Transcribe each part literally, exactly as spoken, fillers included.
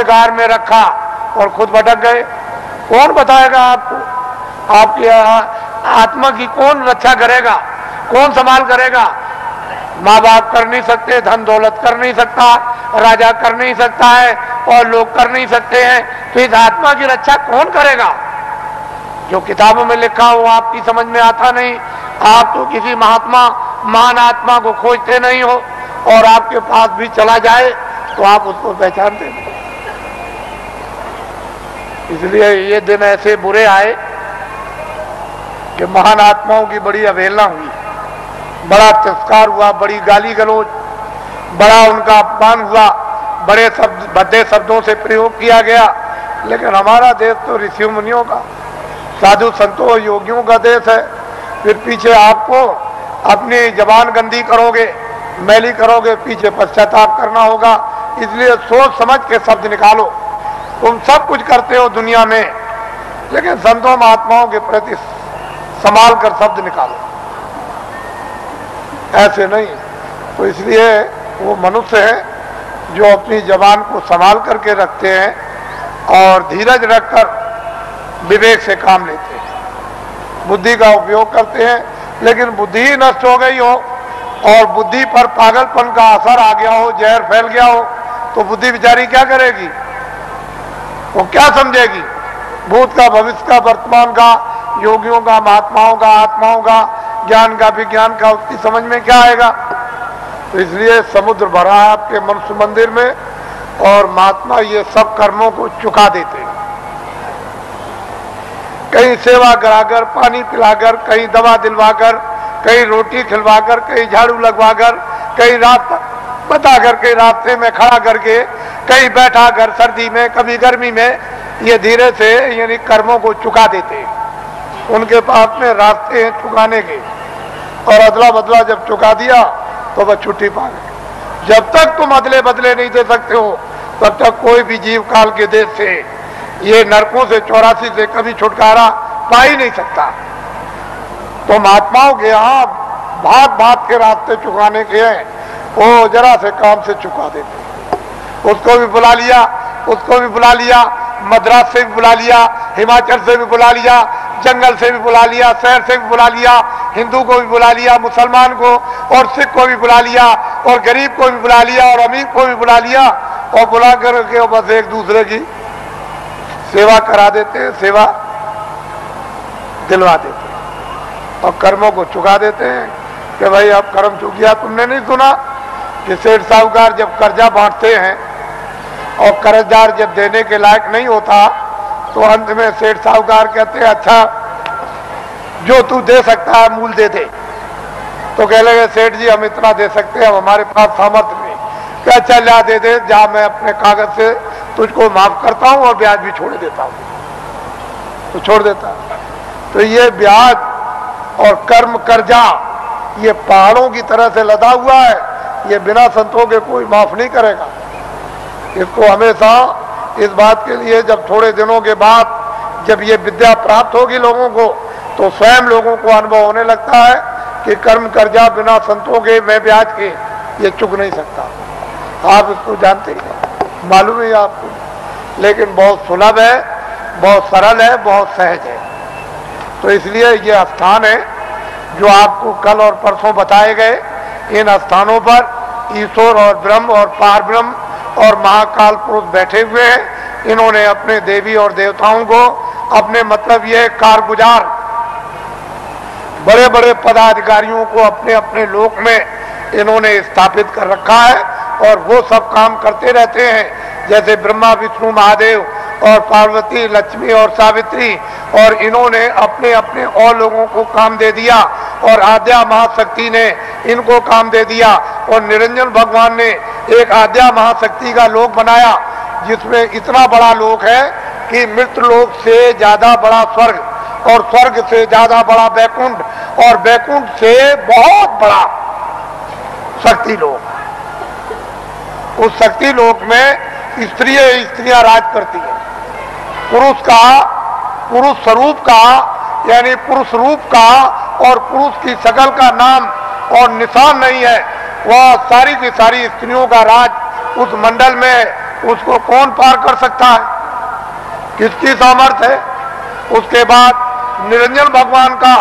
सरकार में रखा और खुद भटक गए। कौन बताएगा आपको? आपकी आत्मा की कौन रक्षा करेगा? कौन संभाल करेगा? माँ बाप कर नहीं सकते, धन दौलत कर नहीं सकता, राजा कर नहीं सकता है और लोग कर नहीं सकते हैं, तो इस आत्मा की रक्षा कौन करेगा? जो किताबों में लिखा हो आपकी समझ में आता नहीं। आप तो किसी महात्मा महान आत्मा को खोजते नहीं हो और आपके पास भी चला जाए तो आप उसको पहचानते नहीं। इसलिए ये दिन ऐसे बुरे आए कि महान आत्माओं की बड़ी अवहेलना हुई, बड़ा तिरस्कार हुआ, बड़ी गाली गलौज, बड़ा उनका अपमान हुआ, बड़े शब्द भद्दे शब्दों से प्रयोग किया गया। लेकिन हमारा देश तो ऋषि मुनियों का, साधु संतों योगियों का देश है। फिर पीछे आपको अपनी जबान गंदी करोगे, मैली करोगे, पीछे पश्चाताप करना होगा। इसलिए सोच समझ के शब्द निकालो। तुम सब कुछ करते हो दुनिया में, लेकिन संतों महात्माओं के प्रति संभाल कर शब्द निकालो, ऐसे नहीं। तो इसलिए वो मनुष्य है जो अपनी जबान को संभाल करके रखते हैं और धीरज रखकर विवेक से काम लेते हैं, बुद्धि का उपयोग करते हैं। लेकिन बुद्धि नष्ट हो गई हो और बुद्धि पर पागलपन का असर आ गया हो, जहर फैल गया हो, तो बुद्धि बेचारी क्या करेगी? वो क्या समझेगी? भूत का, भविष्य का, वर्तमान का, योगियों का, महात्माओं का, आत्माओं का, ज्ञान का, विज्ञान का, उसकी समझ में क्या आएगा? तो इसलिए समुद्र भरा है आपके मनुष्य मंदिर में और महात्मा ये सब कर्मों को चुका देते हैं। कहीं सेवा कराकर, पानी पिलाकर, कहीं दवा दिलवाकर, कहीं रोटी खिलवाकर, कहीं झाड़ू लगवाकर, कहीं रास्ता बताकर, कहीं रास्ते में खड़ा करके, कहीं बैठा कर सर्दी में, कभी गर्मी में, ये धीरे से यानी कर्मों को चुका देते। उनके पास में रास्ते हैं चुकाने के, और अदला बदला जब चुका दिया तो वह छुट्टी पा गए। जब तक तुम अदले बदले नहीं दे सकते हो तब तक कोई भी जीव काल के देश से, ये नरकों से, चौरासी से कभी छुटकारा पा ही नहीं सकता। तो महात्माओं के यहाँ भात भात के रास्ते चुकाने के हैं। वो जरा से काम से चुका देते। उसको भी बुला लिया, उसको भी बुला लिया, मद्रास से भी बुला लिया, हिमाचल से भी बुला लिया, जंगल से भी बुला लिया, शहर से भी बुला लिया, हिंदू को भी बुला लिया, मुसलमान को और सिख को भी बुला लिया, और गरीब को भी बुला लिया और अमीर को भी बुला लिया, और बुला करके बस एक दूसरे की सेवा करा देते, सेवा दिलवा देते और कर्मों को चुका देते हैं कि भाई अब कर्म चुक गया। तुमने नहीं सुना कि सेठ साहूकार जब कर्जा बांटते हैं और कर्जदार जब देने के लायक नहीं होता तो अंत में सेठ साहूकार कहते हैं अच्छा जो तू दे सकता है मूल दे दे। तो कह लगे सेठ जी हम इतना दे सकते हैं, हमारे पास सामर्थ्य नहीं। क्या अच्छा ला दे दे, जा मैं अपने कागज से तुझको माफ करता हूं और ब्याज भी छोड़ देता हूं। तो छोड़ देता। तो ये ब्याज और कर्म कर्जा ये पहाड़ों की तरह से लदा हुआ है। ये बिना संतों के कोई माफ नहीं करेगा। इसको हमेशा इस बात के लिए जब थोड़े दिनों के बाद जब ये विद्या प्राप्त होगी लोगों को तो स्वयं लोगों को अनुभव होने लगता है कि कर्म कर्जा बिना संतों के मैं ब्याज के ये चुक नहीं सकता। आप इसको जानते हैं, मालूम है आपको, लेकिन बहुत सुलभ है, बहुत सरल है, बहुत सहज है। तो इसलिए ये स्थान है जो आपको कल और परसों बताए गए। इन स्थानों पर ईश्वर और ब्रह्म और पार ब्रह्म और महाकाल पुरुष बैठे हुए हैं। इन्होंने अपने देवी और देवताओं को अपने मतलब ये कारगुजार बड़े बड़े पदाधिकारियों को अपने अपने लोक में इन्होंने स्थापित कर रखा है और वो सब काम करते रहते हैं। जैसे ब्रह्मा विष्णु महादेव और पार्वती लक्ष्मी और सावित्री, और इन्होंने अपने अपने और लोगों को काम दे दिया और आद्या महाशक्ति ने इनको काम दे दिया और निरंजन भगवान ने एक आद्या महाशक्ति का लोक बनाया जिसमें इतना बड़ा लोक है कि मृत लोक से ज्यादा बड़ा स्वर्ग और स्वर्ग से ज्यादा बड़ा वैकुंठ और वैकुंठ से बहुत बड़ा शक्ति लोक। उस शक्ति लोक में स्त्री स्त्रियां राज करती है। पुरुष का, पुरुष स्वरूप का यानी पुरुष रूप का और पुरुष की शकल का नाम और निशान नहीं है। वह सारी की सारी स्त्रियों का राज उस मंडल में, उसको कौन पार कर सकता है, किसकी सामर्थ है। उसके बाद निरंजन भगवान का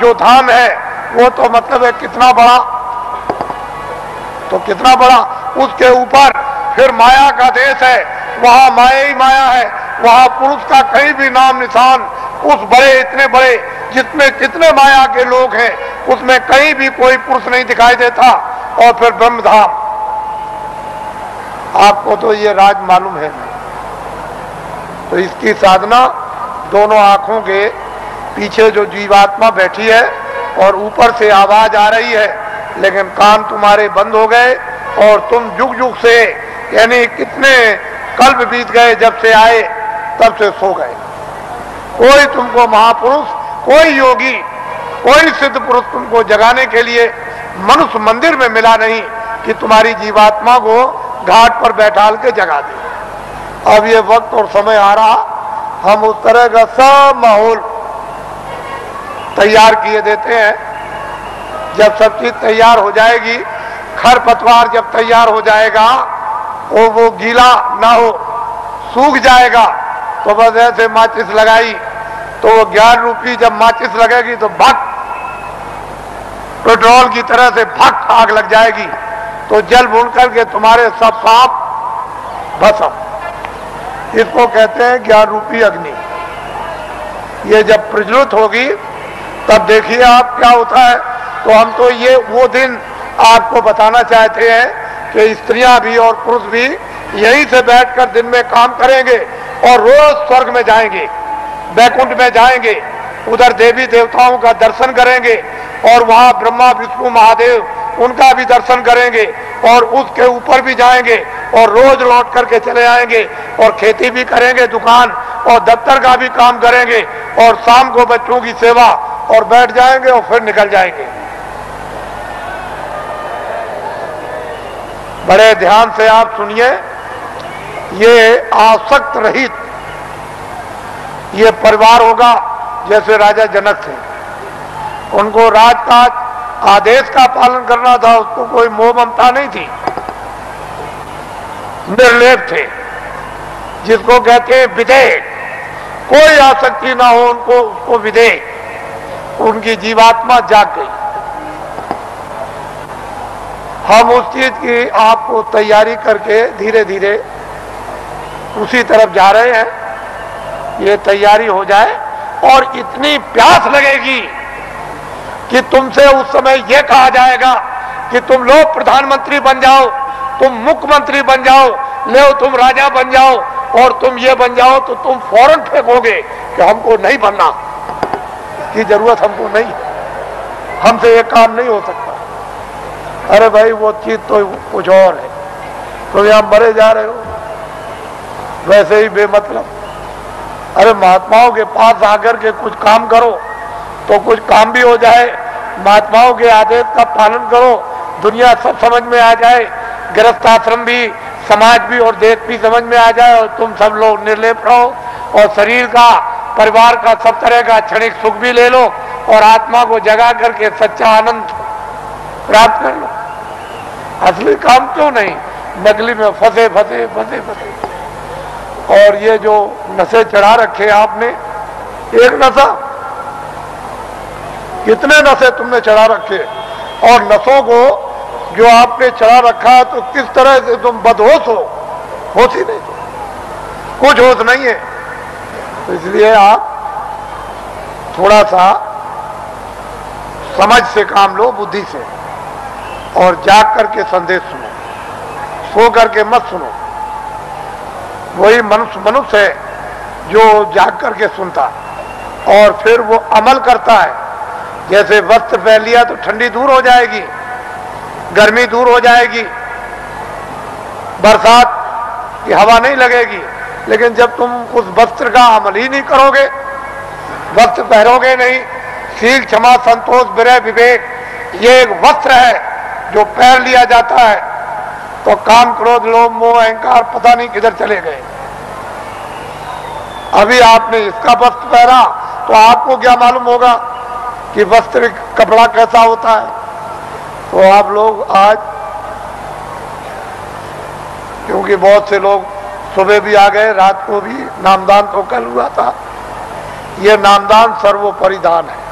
जो धाम है वो तो मतलब है कितना बड़ा, तो कितना बड़ा। उसके ऊपर फिर माया का देश है, वहां माया ही माया है, वहां पुरुष का कहीं भी नाम निशान उस बड़े इतने बड़े जिसमें कितने माया के लोग हैं उसमें कहीं भी कोई पुरुष नहीं दिखाई देता। और फिर ब्रह्मधाम, आपको तो ये राज मालूम है। तो इसकी साधना दोनों आंखों के पीछे जो जीवात्मा बैठी है और ऊपर से आवाज आ रही है, लेकिन कान तुम्हारे बंद हो गए और तुम जुग जुग से, यानी कितने कल्प बीत गए जब से आए तब से सो गए। कोई तुमको महापुरुष, कोई योगी, कोई सिद्ध पुरुष तुमको जगाने के लिए मनुष्य मंदिर में मिला नहीं कि तुम्हारी जीवात्मा को घाट पर बैठाल के जगा दे। अब ये वक्त और समय आ रहा, हम उस तरह का सब माहौल तैयार किए देते हैं। जब सब चीज तैयार हो जाएगी, खर पतवार जब तैयार हो जाएगा और वो गीला ना हो, सूख जाएगा, तो बस ऐसे माचिस लगाई तो वो ज्ञान रूपी जब माचिस लगेगी तो भक पेट्रोल की तरह से भक आग लग जाएगी, तो जल भून करके तुम्हारे सब पाप भस्म। इसको कहते हैं ज्ञान रूपी अग्नि। ये जब प्रज्वलित होगी तब देखिए आप क्या होता है। तो हम तो ये वो दिन आपको बताना चाहते हैं कि स्त्रियां भी और पुरुष भी यहीं से बैठकर दिन में काम करेंगे और रोज स्वर्ग में जाएंगे, बैकुंठ में जाएंगे, उधर देवी देवताओं का दर्शन करेंगे और वहां ब्रह्मा विष्णु महादेव उनका भी दर्शन करेंगे और उसके ऊपर भी जाएंगे और रोज लौट करके चले आएंगे और खेती भी करेंगे, दुकान और दफ्तर का भी काम करेंगे और शाम को बच्चों की सेवा और बैठ जाएंगे और फिर निकल जाएंगे। बड़े ध्यान से आप सुनिए, ये आसक्त रहित ये परिवार होगा जैसे राजा जनक थे। उनको राजकाज आदेश का पालन करना था, उसको कोई मोह ममता नहीं थी, निर्लेप थे, जिसको कहते हैं विधेय, कोई आसक्ति ना हो उनको, उसको विधेय। उनकी जीवात्मा जाग गई। हम उस चीज की आपको तैयारी करके धीरे धीरे उसी तरफ जा रहे हैं। ये तैयारी हो जाए और इतनी प्यास लगेगी कि तुमसे उस समय ये कहा जाएगा कि तुम लोग प्रधानमंत्री बन जाओ, तुम मुख्यमंत्री बन जाओ, ले तुम राजा बन जाओ और तुम ये बन जाओ, तो तुम फौरन फेंकोगे कि हमको नहीं बनना, इसकी जरूरत हमको नहीं, हमसे ये काम नहीं हो सकता। अरे भाई वो चीज तो कुछ और है, तुम यहां मरे जा रहे हो वैसे ही बेमतलब। अरे महात्माओं के पास आकर के कुछ काम करो तो कुछ काम भी हो जाए, महात्माओं के आदेश का पालन करो, दुनिया सब समझ में आ जाए, गृहस्थ आश्रम भी, समाज भी और देश भी समझ में आ जाए और तुम सब लोग निर्लेप रहो और शरीर का, परिवार का, सब तरह का क्षणिक सुख भी ले लो और आत्मा को जगा करके सच्चा आनंद प्राप्त कर लो। असली काम क्यों नहीं, नकली में फंसे फंसे फंसे फंसे। और ये जो नशे चढ़ा रखे आपने, एक नशा, कितने नशे तुमने चढ़ा रखे और नशों को जो आपने चढ़ा रखा है तो किस तरह से तुम बदहोश हो, होश ही नहीं, कुछ होश नहीं है। तो इसलिए आप थोड़ा सा समझ से काम लो, बुद्धि से, और जाग करके संदेश सुनो, सो करके मत सुनो। वही मनुष्य मनुष्य है जो जाग करके सुनता और फिर वो अमल करता है। जैसे वस्त्र पहन लिया तो ठंडी दूर हो जाएगी, गर्मी दूर हो जाएगी, बरसात की हवा नहीं लगेगी, लेकिन जब तुम उस वस्त्र का अमल ही नहीं करोगे, वस्त्र पहनोगे नहीं, शील, क्षमा, संतोष, विनय, विवेक, ये एक वस्त्र है जो पैर लिया जाता है तो काम, क्रोध, लोभ, मोह, अहंकार पता नहीं किधर चले गए। अभी आपने इसका वस्त्र पहना तो आपको क्या मालूम होगा कि वस्त्र कपड़ा कैसा होता है। तो आप लोग आज, क्योंकि बहुत से लोग सुबह भी आ गए, रात को भी नामदान तो कल हुआ था। यह नामदान सर्वोपरि दान है।